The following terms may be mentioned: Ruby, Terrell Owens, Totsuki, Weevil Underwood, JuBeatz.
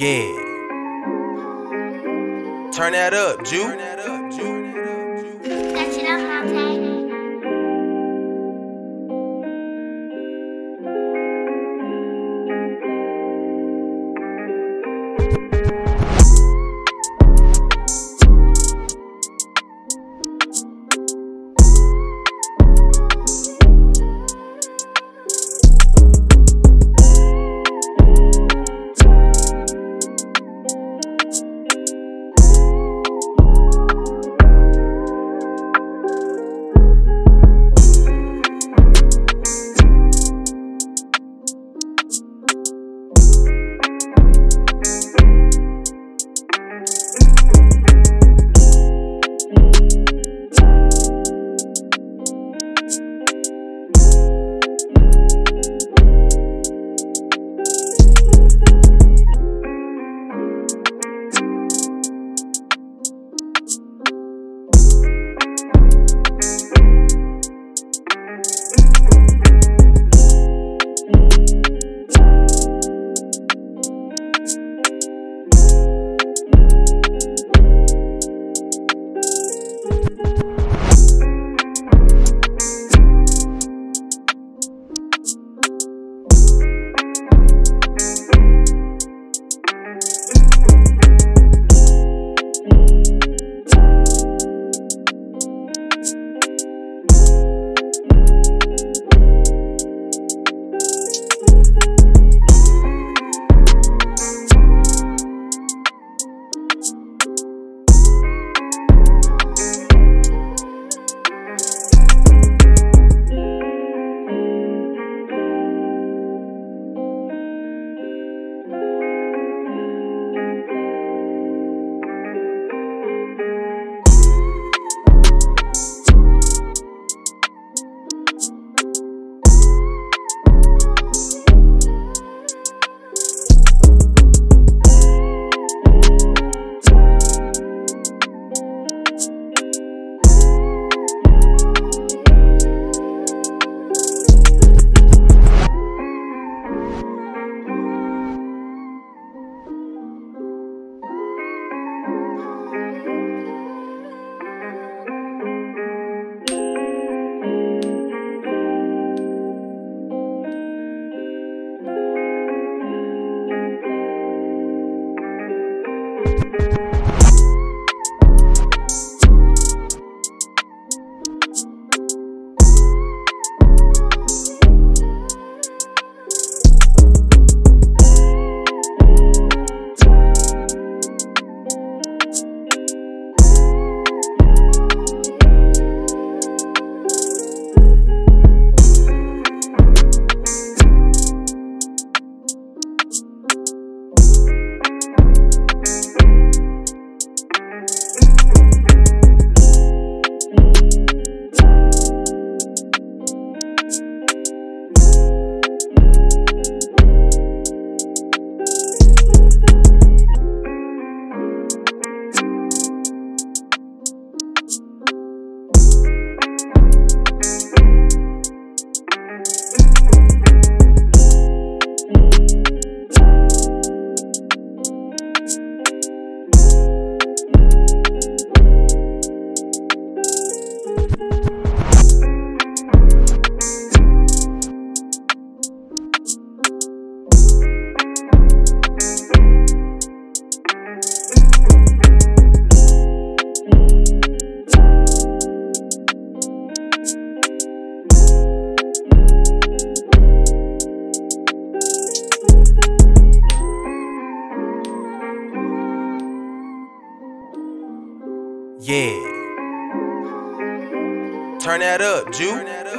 Yeah. Turn that up, Ju. That shit up, Montana. Yeah. Turn that up, Ju.